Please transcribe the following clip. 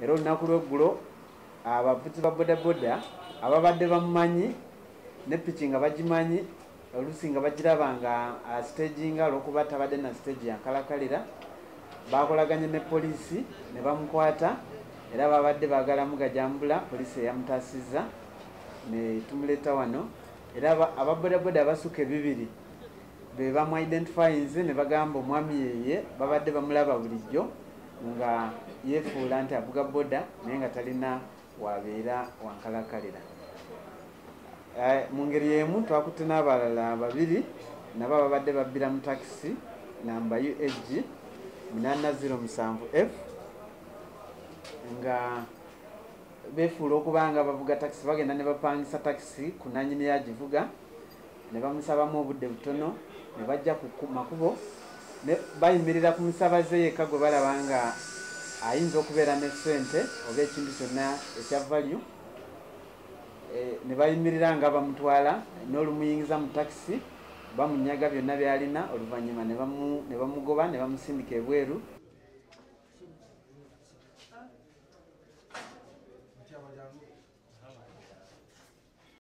era olunaku lweggulo abavuzi ba bodaboda ababadde bamumanyi ne piki nga bagimanyi oluusi nga bagirabanga staging olwokuba tabadde na stage yankalakalira baakolaganye ne poliisi ne bamukwata era babadde baagala mugajambula poliisi eyamutasiza ne tumuleeta wano era ababodaboda abasuka bibiri be bamu identify nze ne bagamba omwami yeye babadde bamulaba bulijjo nga yefuula nti avuga boda naye nga talina wabeera wankalakalira. Mu ngeri emu twakutte n'abalala babiri nabo babadde babbira mu takisi namba UHG 807F nga befuula okubanga bavuga takisi bagenda ne bapangisa takisi ku nannyini yagivuga ne bamusabamu obudde butono ne bajja ku makubo ne bayimirira ku musabaze yekka gwe balabanga ayinza okubeera ne ssente oba ekintu kyonna ekya value ne bayimirira nga bamutwala n'olumuyingiza mu takisi bamunyaga byonna byalina oluvannyuma ne bamugoba ne bamusindika ebweru.